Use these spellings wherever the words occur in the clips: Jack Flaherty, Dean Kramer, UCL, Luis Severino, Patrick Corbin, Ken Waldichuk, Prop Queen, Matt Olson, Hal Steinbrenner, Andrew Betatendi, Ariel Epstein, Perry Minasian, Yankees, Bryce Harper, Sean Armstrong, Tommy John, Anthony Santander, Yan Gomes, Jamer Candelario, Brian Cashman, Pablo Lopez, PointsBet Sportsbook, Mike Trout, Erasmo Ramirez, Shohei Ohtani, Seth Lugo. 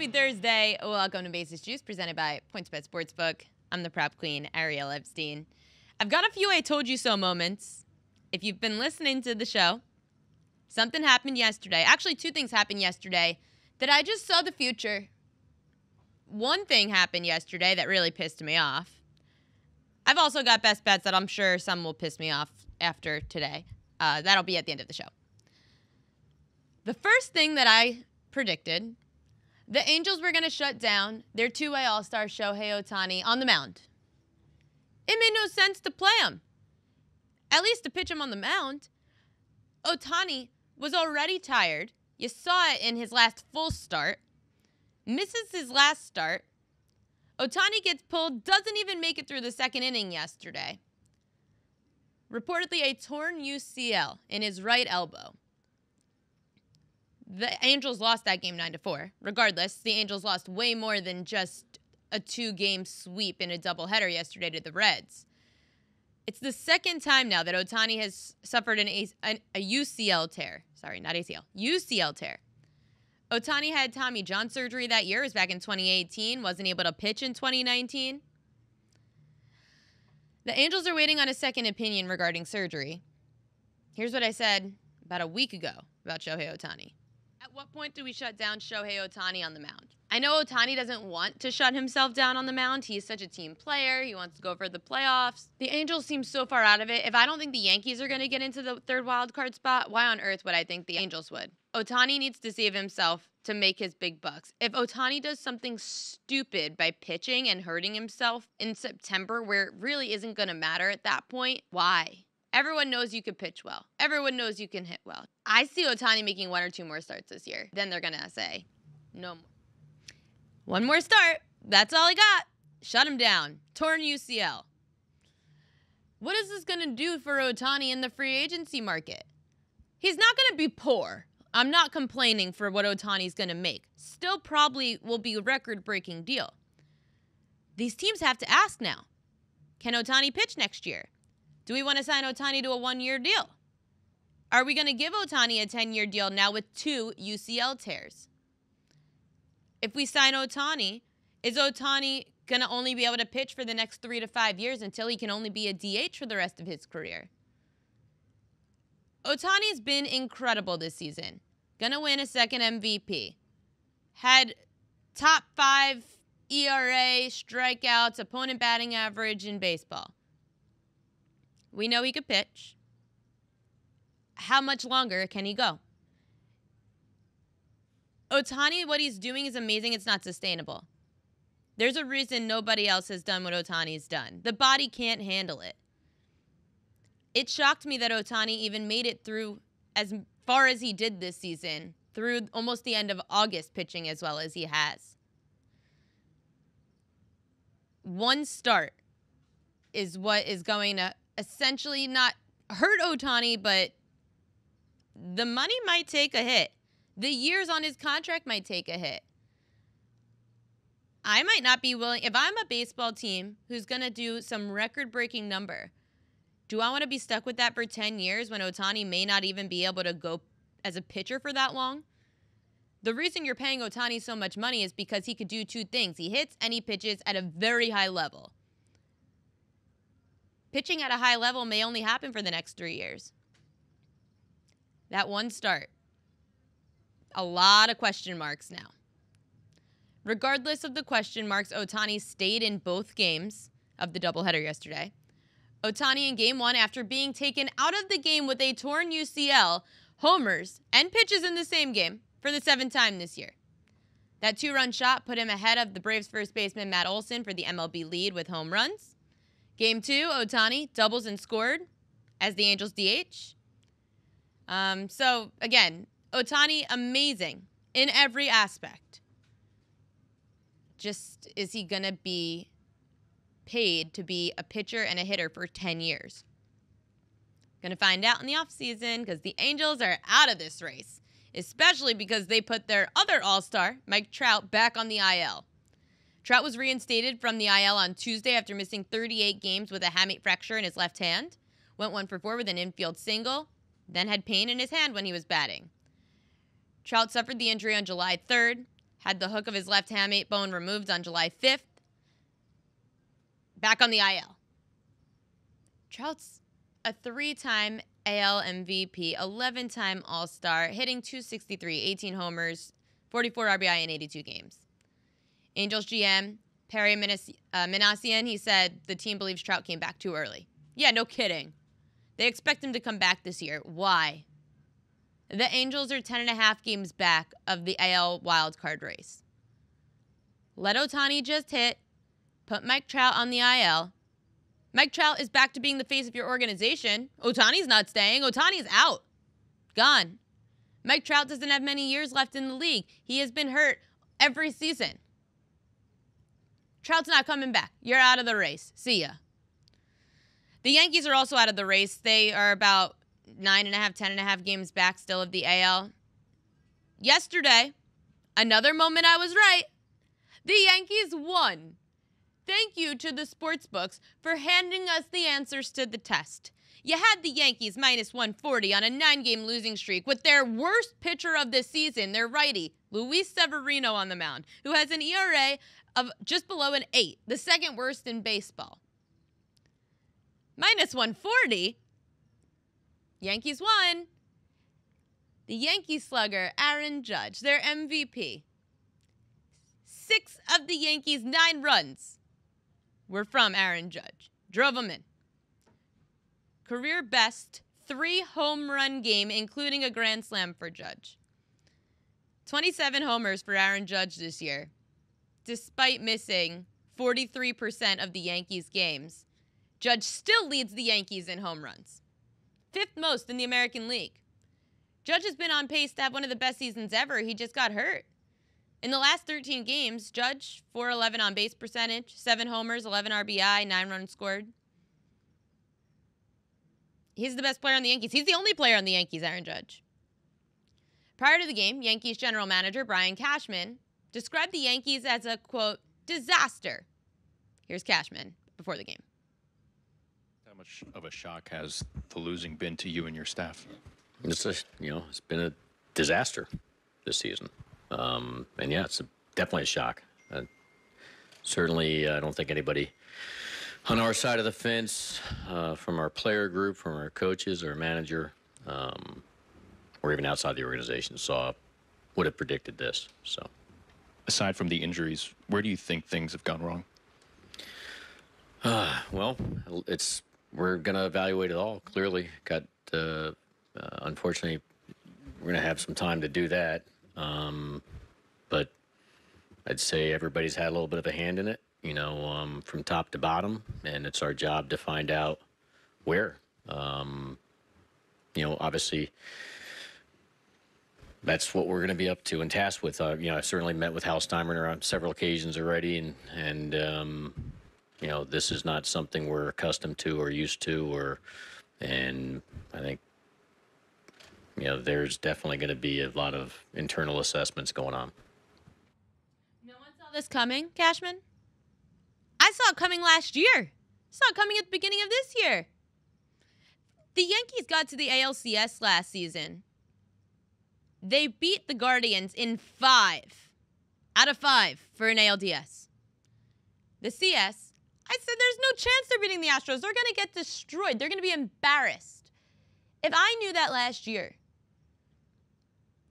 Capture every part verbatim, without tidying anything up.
Happy Thursday. Welcome to Basis Juice, presented by PointsBet Sportsbook. I'm the prop queen, Ariel Epstein. I've got a few I told you so moments. If you've been listening to the show, something happened yesterday. Actually, two things happened yesterday that I just saw the future. One thing happened yesterday that really pissed me off. I've also got best bets that I'm sure some will piss me off after today. Uh, that'll be at the end of the show. The first thing that I predicted, the Angels were going to shut down their two-way all-star Shohei Ohtani on the mound. It made no sense to play him, at least to pitch him on the mound. Ohtani was already tired. You saw it in his last full start. Misses his last start. Ohtani gets pulled, doesn't even make it through the second inning yesterday. Reportedly a torn U C L in his right elbow. The Angels lost that game nine to four. Regardless, the Angels lost way more than just a two-game sweep in a doubleheader yesterday to the Reds. It's the second time now that Ohtani has suffered an, an, a U C L tear. Sorry, not A C L. U C L tear. Ohtani had Tommy John surgery that year. It was back in twenty eighteen. Wasn't able to pitch in twenty nineteen. The Angels are waiting on a second opinion regarding surgery. Here's what I said about a week ago about Shohei Ohtani. At what point do we shut down Shohei Ohtani on the mound? I know Ohtani doesn't want to shut himself down on the mound. He's such a team player. He wants to go for the playoffs. The Angels seem so far out of it. If I don't think the Yankees are going to get into the third wild card spot, why on earth would I think the Angels would? Ohtani needs to save himself to make his big bucks. If Ohtani does something stupid by pitching and hurting himself in September, where it really isn't going to matter at that point, why? Everyone knows you can pitch well. Everyone knows you can hit well. I see Ohtani making one or two more starts this year. Then they're going to say, no more. One more start. That's all I got. Shut him down. Torn U C L. What is this going to do for Ohtani in the free agency market? He's not going to be poor. I'm not complaining for what Ohtani's going to make. Still probably will be a record-breaking deal. These teams have to ask now. Can Ohtani pitch next year? Do we want to sign Ohtani to a one-year deal? Are we going to give Ohtani a ten-year deal now with two U C L tears? If we sign Ohtani, is Ohtani going to only be able to pitch for the next three to five years until he can only be a D H for the rest of his career? Ohtani's been incredible this season. Going to win a second M V P. Had top five E R A, strikeouts, opponent batting average in baseball. We know he could pitch. How much longer can he go? Ohtani, what he's doing is amazing. It's not sustainable. There's a reason nobody else has done what Ohtani's done. The body can't handle it. It shocked me that Ohtani even made it through as far as he did this season, through almost the end of August pitching as well as he has. One start is what is going to essentially not hurt Ohtani, but the money might take a hit. The years on his contract might take a hit. I might not be willing, if I'm a baseball team who's going to do some record-breaking number, do I want to be stuck with that for ten years when Ohtani may not even be able to go as a pitcher for that long? The reason you're paying Ohtani so much money is because he could do two things. He hits and he pitches at a very high level. Pitching at a high level may only happen for the next three years. That one start. A lot of question marks now. Regardless of the question marks, Ohtani stayed in both games of the doubleheader yesterday. Ohtani in game one, after being taken out of the game with a torn U C L, homers and pitches in the same game for the seventh time this year. That two-run shot put him ahead of the Braves first baseman Matt Olson for the M L B lead with home runs. Game two, Ohtani doubles and scored as the Angels D H. Um, so, again, Ohtani, amazing in every aspect. Just, is he going to be paid to be a pitcher and a hitter for ten years? Going to find out in the offseason because the Angels are out of this race, especially because they put their other all-star, Mike Trout, back on the I L. Trout was reinstated from the I L on Tuesday after missing thirty-eight games with a hamate fracture in his left hand. Went one for four with an infield single, then had pain in his hand when he was batting. Trout suffered the injury on July third. Had the hook of his left hamate bone removed on July fifth. Back on the I L. Trout's a three-time A L M V P, eleven-time All-Star, hitting two sixty-three, eighteen homers, forty-four R B I in eighty-two games. Angels G M, Perry Minasian, he said the team believes Trout came back too early. Yeah, no kidding. They expect him to come back this year. Why? The Angels are ten and a half games back of the A L wildcard race. Let Ohtani just hit. Put Mike Trout on the I L. Mike Trout is back to being the face of your organization. Ohtani's not staying. Ohtani's out. Gone. Mike Trout doesn't have many years left in the league. He has been hurt every season. Trout's not coming back. You're out of the race. See ya. The Yankees are also out of the race. They are about nine and a half, ten and a half games back still of the A L. Yesterday, another moment I was right. The Yankees won. Thank you to the sportsbooks for handing us the answers to the test. You had the Yankees minus one forty on a nine-game losing streak with their worst pitcher of the season, their righty, Luis Severino, on the mound, who has an E R A of just below an eight, the second worst in baseball. Minus one forty? Yankees won. The Yankee slugger, Aaron Judge, their M V P. Six of the Yankees' nine runs were from Aaron Judge. Drove him in. Career best three home run game, including a grand slam for Judge. twenty-seven homers for Aaron Judge this year, despite missing forty-three percent of the Yankees' games. Judge still leads the Yankees in home runs. Fifth most in the American League. Judge has been on pace to have one of the best seasons ever. He just got hurt. In the last thirteen games, Judge, four eleven on base percentage, seven homers, eleven R B I, nine runs scored. He's the best player on the Yankees. He's the only player on the Yankees, Aaron Judge. Prior to the game, Yankees general manager Brian Cashman described the Yankees as a, quote, disaster. Here's Cashman before the game. How much of a shock has the losing been to you and your staff? It's a, you know, it's been a disaster this season. Um, and yeah, it's a, definitely a shock. Uh, certainly, uh, I don't think anybody on our side of the fence, uh, from our player group, from our coaches or manager, um, or even outside the organization, saw would have predicted this. So, aside from the injuries, where do you think things have gone wrong? Uh, well, it's. We're going to evaluate it all, clearly. Got, uh, uh, unfortunately, we're going to have some time to do that. Um, but I'd say everybody's had a little bit of a hand in it, you know, um, from top to bottom. And it's our job to find out where. Um, you know, obviously, that's what we're going to be up to and tasked with. Uh, you know, I've certainly met with Hal Steinbrenner on several occasions already. And, and um, you know, this is not something we're accustomed to or used to, or, and I think, you know, there's definitely going to be a lot of internal assessments going on. No one saw this coming, Cashman? I saw it coming last year. I saw it coming at the beginning of this year. The Yankees got to the A L C S last season. They beat the Guardians in five out of five for an A L D S. The C S. I said there's no chance they're beating the Astros. They're going to get destroyed. They're going to be embarrassed. If I knew that last year,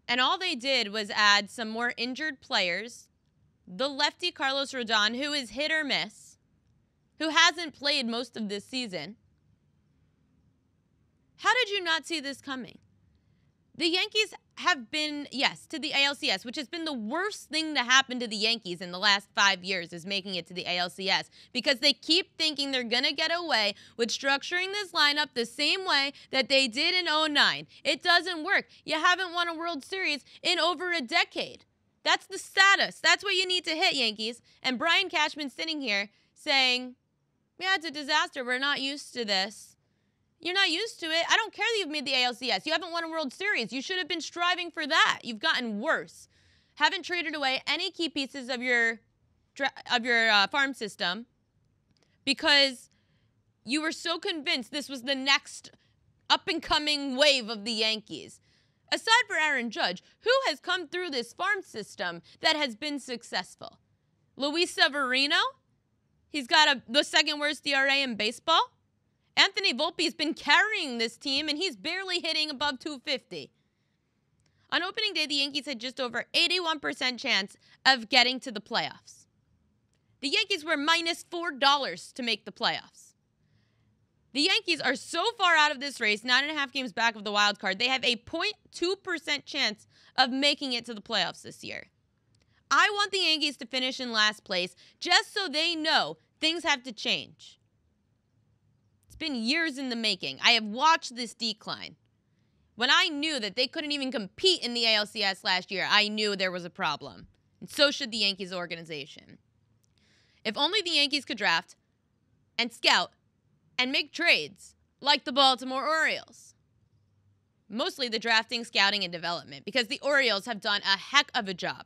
and all they did was add some more injured players, the lefty Carlos Rodón, who is hit or miss, who hasn't played most of this season, how did you not see this coming? The Yankees have been, yes, to the A L C S, which has been the worst thing to happen to the Yankees in the last five years is making it to the A L C S, because they keep thinking they're going to get away with structuring this lineup the same way that they did in oh nine. It doesn't work. You haven't won a World Series in over a decade. That's the status. That's what you need to hit, Yankees. And Brian Cashman sitting here saying, yeah, it's a disaster. We're not used to this. You're not used to it. I don't care that you've made the A L C S. You haven't won a World Series. You should have been striving for that. You've gotten worse. Haven't traded away any key pieces of your of your uh, farm system because you were so convinced this was the next up-and-coming wave of the Yankees. aside for Aaron Judge, who has come through this farm system that has been successful? Luis Severino, he's got a, the second worst E R A in baseball. Anthony Volpe's been carrying this team, and he's barely hitting above two fifty. On opening day, the Yankees had just over eighty-one percent chance of getting to the playoffs. The Yankees were minus four dollars to make the playoffs. The Yankees are so far out of this race, nine and a half games back of the wild card, they have a zero point two percent chance of making it to the playoffs this year. I want the Yankees to finish in last place just so they know things have to change. It's been years in the making. I have watched this decline. When I knew that they couldn't even compete in the A L C S last year, I knew there was a problem. And so should the Yankees organization. If only the Yankees could draft and scout and make trades like the Baltimore Orioles. Mostly the drafting, scouting, and development, because the Orioles have done a heck of a job.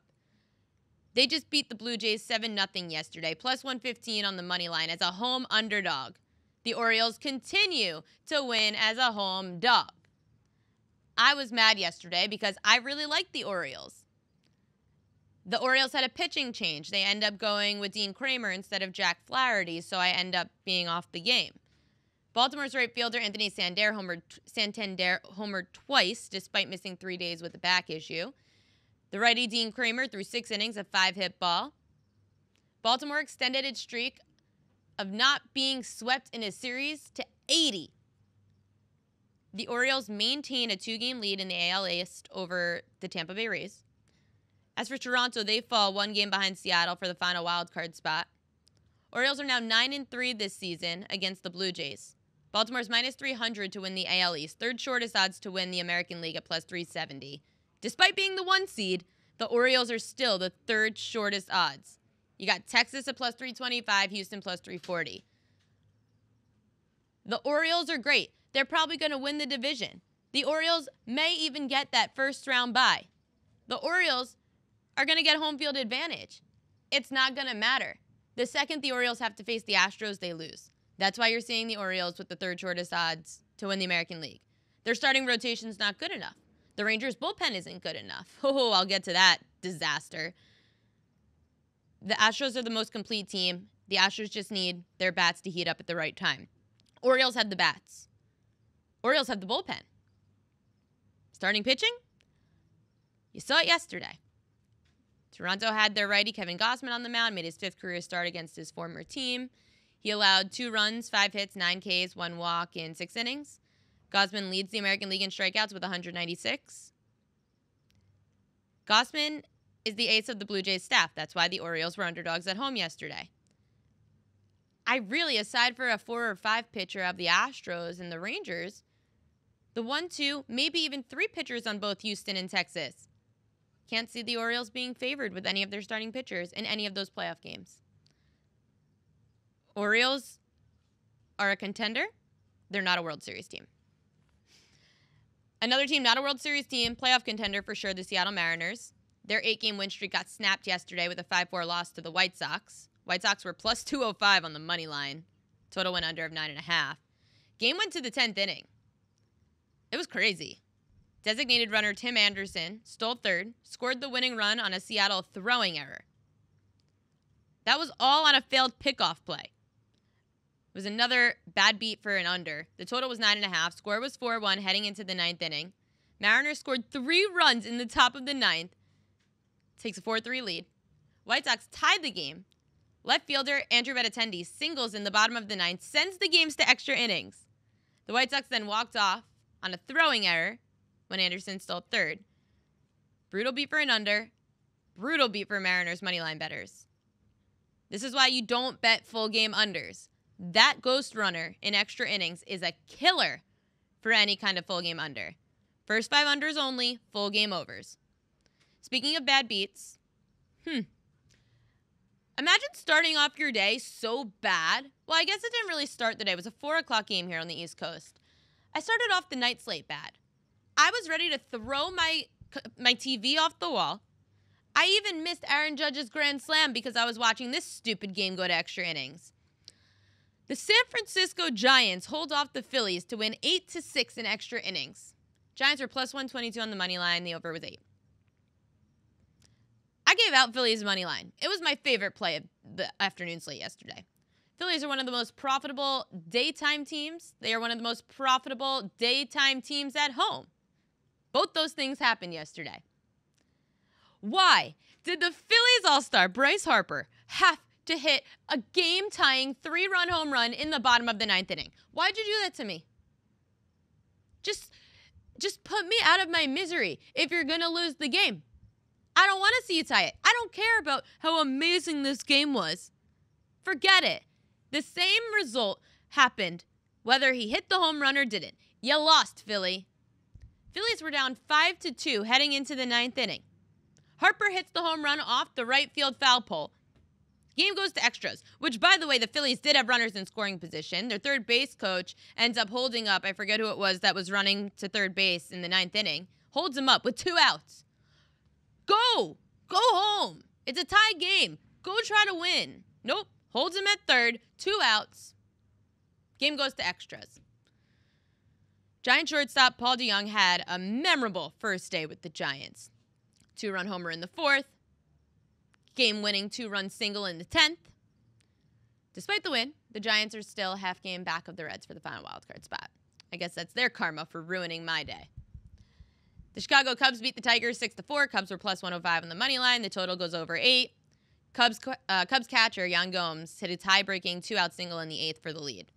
They just beat the Blue Jays seven nothing yesterday, plus one fifteen on the money line as a home underdog. The Orioles continue to win as a home dog. I was mad yesterday because I really liked the Orioles. The Orioles had a pitching change. They end up going with Dean Kramer instead of Jack Flaherty, so I end up being off the game. Baltimore's right fielder Anthony Santander homered, Santander homered twice despite missing three days with a back issue. The righty Dean Kramer threw six innings of five-hit ball. Baltimore extended its streak of not being swept in a series to eighty. The Orioles maintain a two-game lead in the A L East over the Tampa Bay Rays. As for Toronto, they fall one game behind Seattle for the final wildcard spot. Orioles are now nine and three this season against the Blue Jays. Baltimore's minus three hundred to win the A L East, third shortest odds to win the American League at plus three seventy. Despite being the one seed, the Orioles are still the third shortest odds. You got Texas at plus three twenty-five, Houston plus three forty. The Orioles are great. They're probably going to win the division. The Orioles may even get that first round bye. The Orioles are going to get home field advantage. It's not going to matter. The second the Orioles have to face the Astros, they lose. That's why you're seeing the Orioles with the third shortest odds to win the American League. Their starting rotation's not good enough. The Rangers' bullpen isn't good enough. Oh, I'll get to that disaster. The Astros are the most complete team. The Astros just need their bats to heat up at the right time. Orioles have the bats. Orioles have the bullpen. Starting pitching? You saw it yesterday. Toronto had their righty Kevin Gausman on the mound, made his fifth career start against his former team. He allowed two runs, five hits, nine Ks, one walk in six innings. Gausman leads the American League in strikeouts with one hundred ninety-six. Gausman is the ace of the Blue Jays staff. That's why the Orioles were underdogs at home yesterday. I really, aside for a four or five pitcher of the Astros and the Rangers, the one, two, maybe even three pitchers on both Houston and Texas. Can't see the Orioles being favored with any of their starting pitchers in any of those playoff games. Orioles are a contender. They're not a World Series team. Another team, not a World Series team, playoff contender for sure, the Seattle Mariners. Their eight-game win streak got snapped yesterday with a five four loss to the White Sox. White Sox were plus two oh five on the money line. Total went under of nine and a half. Game went to the tenth inning. It was crazy. Designated runner Tim Anderson stole third, scored the winning run on a Seattle throwing error. That was all on a failed pickoff play. It was another bad beat for an under. The total was nine and a half. Score was four one heading into the ninth inning. Mariners scored three runs in the top of the ninth. Takes a four three lead. White Sox tied the game. Left fielder Andrew Betatendi singles in the bottom of the ninth, sends the games to extra innings. The White Sox then walked off on a throwing error when Anderson stole third. Brutal beat for an under. Brutal beat for Mariners moneyline bettors. This is why you don't bet full game unders. That ghost runner in extra innings is a killer for any kind of full game under. First five unders only, full game overs. Speaking of bad beats, hmm. Imagine starting off your day so bad. Well, I guess it didn't really start the day. It was a four o'clock game here on the East Coast. I started off the night slate bad. I was ready to throw my my T V off the wall. I even missed Aaron Judge's grand slam because I was watching this stupid game go to extra innings. The San Francisco Giants hold off the Phillies to win eight to six in extra innings. Giants were plus one twenty-two on the money line. The over was eight. I gave out Phillies money line. It was my favorite play of the afternoon slate yesterday. Phillies are one of the most profitable daytime teams. They are one of the most profitable daytime teams at home. Both those things happened yesterday. Why did the Phillies all-star Bryce Harper have to hit a game-tying three-run home run in the bottom of the ninth inning? Why'd you do that to me? Just, just put me out of my misery if you're going to lose the game. I don't want to see you tie it. I don't care about how amazing this game was. Forget it. The same result happened whether he hit the home run or didn't. You lost, Philly. Phillies were down five to two heading into the ninth inning. Harper hits the home run off the right field foul pole. Game goes to extras, which, by the way, the Phillies did have runners in scoring position. Their third base coach ends up holding up. I forget who it was that was running to third base in the ninth inning. Holds him up with two outs. Go! Go home! It's a tie game. Go try to win. Nope. Holds him at third. Two outs. Game goes to extras. Giant shortstop Paul DeYoung had a memorable first day with the Giants. Two-run homer in the fourth. Game-winning two-run single in the tenth. Despite the win, the Giants are still half game back of the Reds for the final wildcard spot. I guess that's their karma for ruining my day. The Chicago Cubs beat the Tigers six to four. Cubs were plus one oh five on the money line. The total goes over eight. Cubs, uh, Cubs catcher Yan Gomes hit a tie-breaking two-out single in the eighth for the lead.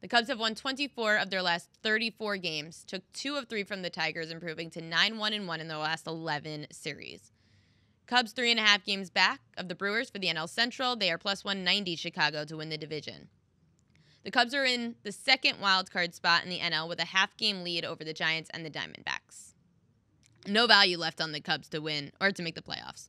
The Cubs have won twenty-four of their last thirty-four games, took two of three from the Tigers, improving to nine one and one in their last eleven series. Cubs three and a half games back of the Brewers for the N L Central. They are plus one ninety Chicago to win the division. The Cubs are in the second wild card spot in the N L with a half game lead over the Giants and the Diamondbacks. No value left on the Cubs to win or to make the playoffs.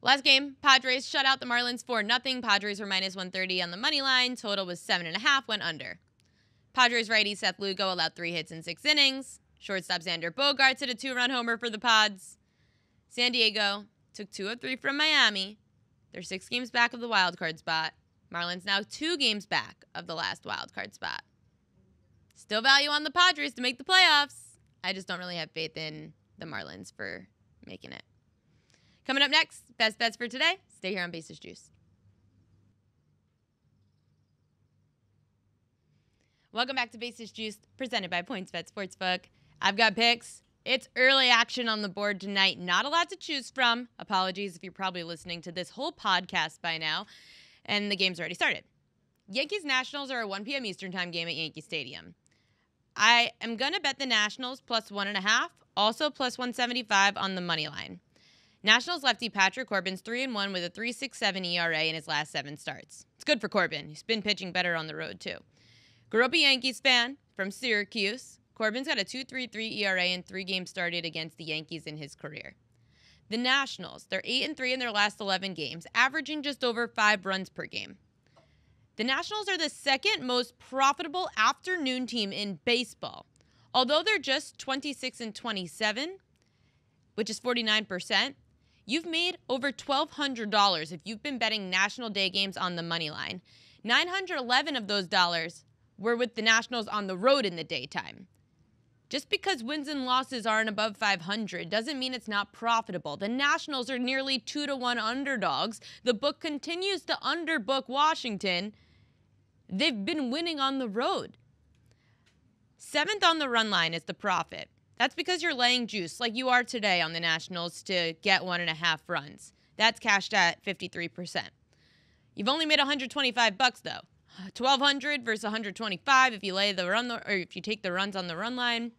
Last game, Padres shut out the Marlins four nothing. Padres were minus one thirty on the money line. Total was seven and a half, went under. Padres righty Seth Lugo allowed three hits in six innings. Shortstop Xander Bogaerts hit a two-run homer for the Pods. San Diego took two of three from Miami. They're six games back of the wild card spot. Marlins now two games back of the last wild card spot. Still value on the Padres to make the playoffs. I just don't really have faith in the Marlins for making it. Coming up next, best bets for today. Stay here on Basis Juice. Welcome back to Basis Juice, presented by PointsBet Sportsbook. I've got picks. It's early action on the board tonight. Not a lot to choose from. Apologies if you're probably listening to this whole podcast by now, and the game's already started. Yankees Nationals are a one p.m. Eastern Time game at Yankee Stadium. I am going to bet the Nationals plus one and a half, also plus one seventy-five on the money line. Nationals lefty Patrick Corbin's three and one with a three point six seven E R A in his last seven starts. It's good for Corbin. He's been pitching better on the road, too. Grew up a Yankees fan from Syracuse. Corbin's got a two point three three E R A and three games started against the Yankees in his career. The Nationals, they're eight and three in their last eleven games, averaging just over five runs per game. The Nationals are the second most profitable afternoon team in baseball. Although they're just twenty-six and twenty-seven, which is forty-nine percent, you've made over twelve hundred dollars if you've been betting National Day games on the money line. nine hundred eleven of those dollars were with the Nationals on the road in the daytime. Just because wins and losses aren't above five hundred doesn't mean it's not profitable. The Nationals are nearly two to one underdogs. The book continues to underbook Washington. They've been winning on the road. Seventh on the run line is the profit. That's because you're laying juice, like you are today on the Nationals, to get one and a half runs. That's cashed at fifty-three percent. You've only made one hundred twenty-five bucks though. twelve hundred versus one hundred twenty-five if you lay the run, or if you take the runs on the run line.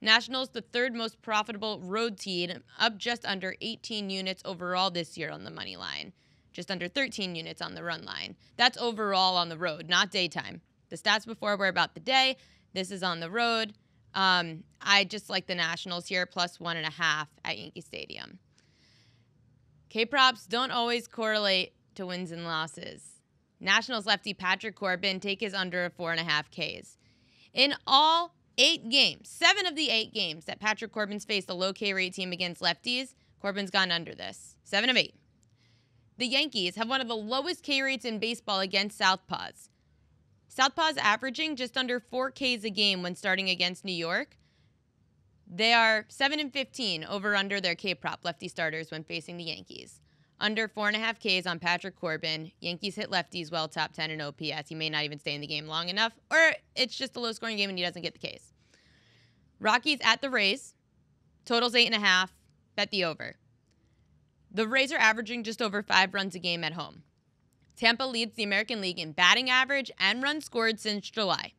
Nationals, the third most profitable road team, up just under eighteen units overall this year on the money line. Just under thirteen units on the run line. That's overall on the road, not daytime. The stats before were about the day. This is on the road. Um, I just like the Nationals here, plus one and a half at Yankee Stadium. K-props don't always correlate to wins and losses. Nationals lefty Patrick Corbin take his under of four and a half Ks. In all eight games, seven of the eight games that Patrick Corbin's faced a low K rate team against lefties, Corbin's gone under this. Seven of eight. The Yankees have one of the lowest K rates in baseball against Southpaws. Southpaws averaging just under four Ks a game when starting against New York. They are seven and fifteen over under their K-prop lefty starters when facing the Yankees. Under four point five Ks on Patrick Corbin. Yankees hit lefties well top ten in O P S. He may not even stay in the game long enough, or it's just a low-scoring game and he doesn't get the Ks. Rockies at the Rays. Totals eight point five. Bet the over. The Rays are averaging just over five runs a game at home. Tampa leads the American League in batting average and runs scored since July.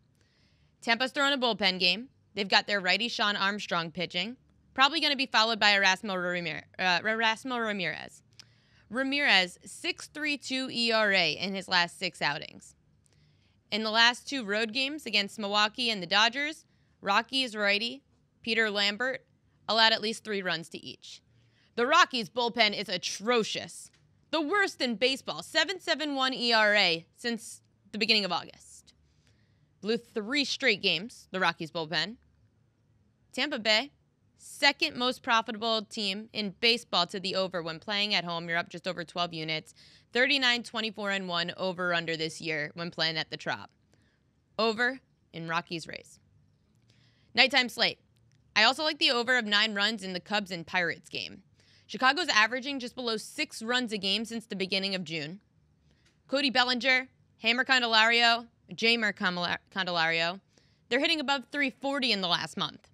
Tampa's throwing a bullpen game. They've got their righty Sean Armstrong pitching. Probably going to be followed by Erasmo Ramir- uh, Erasmo Ramirez. Ramirez, six point three two E R A in his last six outings. In the last two road games against Milwaukee and the Dodgers, Rockies righty Peter Lambert allowed at least three runs to each. The Rockies' bullpen is atrocious. The worst in baseball, seven point seven one E R A since the beginning of August. Blew three straight games, the Rockies' bullpen. Tampa Bay, second most profitable team in baseball to the over when playing at home. You're up just over twelve units. thirty-nine, twenty-four, and one over under this year when playing at the Trop. Over in Rockies Rays. Nighttime slate. I also like the over of nine runs in the Cubs and Pirates game. Chicago's averaging just below six runs a game since the beginning of June. Cody Bellinger, Hammer Candelario, Jamer Candelario, they're hitting above three forty in the last month.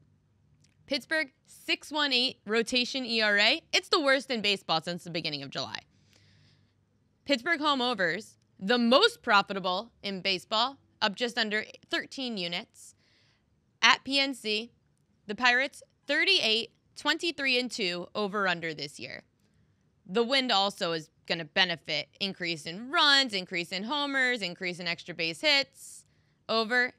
Pittsburgh, six point one eight rotation E R A. It's the worst in baseball since the beginning of July. Pittsburgh home overs, the most profitable in baseball, up just under thirteen units. At P N C, the Pirates, thirty-eight, twenty-three, and two over under this year. The wind also is going to benefit. Increase in runs, increase in homers, increase in extra base hits. Over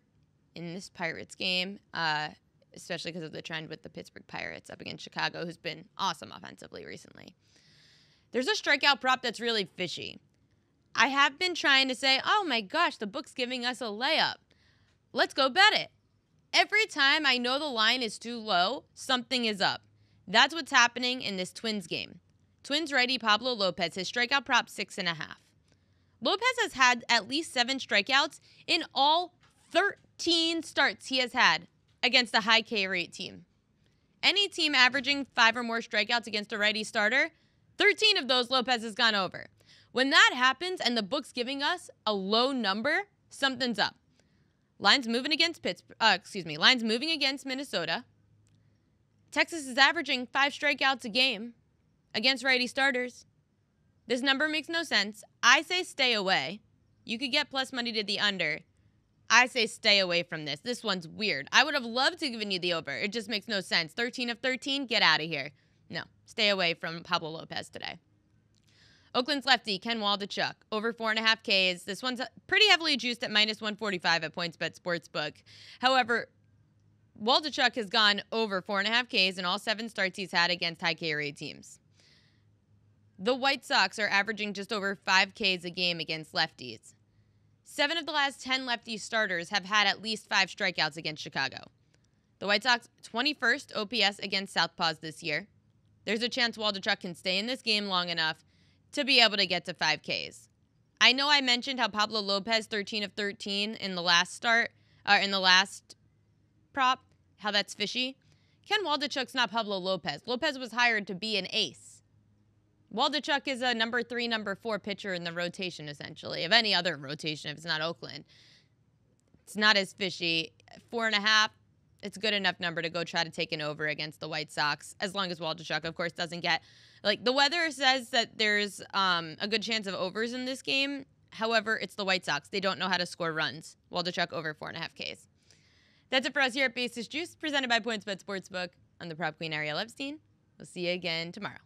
in this Pirates game, uh... especially because of the trend with the Pittsburgh Pirates up against Chicago, who's been awesome offensively recently. There's a strikeout prop that's really fishy. I have been trying to say, oh my gosh, the book's giving us a layup. Let's go bet it. Every time I know the line is too low, something is up. That's what's happening in this Twins game. Twins righty Pablo Lopez, his strikeout prop six and a half. Lopez has had at least seven strikeouts in all thirteen starts he has had against a high K rate team. Any team averaging five or more strikeouts against a righty starter, thirteen of those Lopez has gone over. When that happens and the book's giving us a low number, something's up. Line's moving against Pittsburgh, uh, excuse me, line's moving against Minnesota. Texas is averaging five strikeouts a game against righty starters. This number makes no sense. I say stay away. You could get plus money to the under. I say stay away from this. This one's weird. I would have loved to have given you the over. It just makes no sense. thirteen of thirteen, get out of here. No, stay away from Pablo Lopez today. Oakland's lefty, Ken Waldichuk, over four point five Ks. This one's pretty heavily juiced at minus one forty-five at PointsBet Sportsbook. However, Waldichuk has gone over four point five Ks in all seven starts he's had against high K rate teams. The White Sox are averaging just over five Ks a game against lefties. Seven of the last ten lefty starters have had at least five strikeouts against Chicago. The White Sox, twenty-first O P S against Southpaws this year. There's a chance Waldichuk can stay in this game long enough to be able to get to five Ks. I know I mentioned how Pablo Lopez, thirteen of thirteen in the last start, or in the last prop, how that's fishy. Ken Waldichuk's not Pablo Lopez. Lopez was hired to be an ace. Waldichuk is a number three, number four pitcher in the rotation, essentially, of any other rotation if it's not Oakland. It's not as fishy. Four and a half, it's a good enough number to go try to take an over against the White Sox, as long as Waldichuk, of course, doesn't get... Like, the weather says that there's um, a good chance of overs in this game. However, it's the White Sox. They don't know how to score runs. Waldichuk over four and a half Ks. That's it for us here at Basis Juice, presented by PointsBet Sportsbook. I'm the prop queen, Ariel Epstein. We'll see you again tomorrow.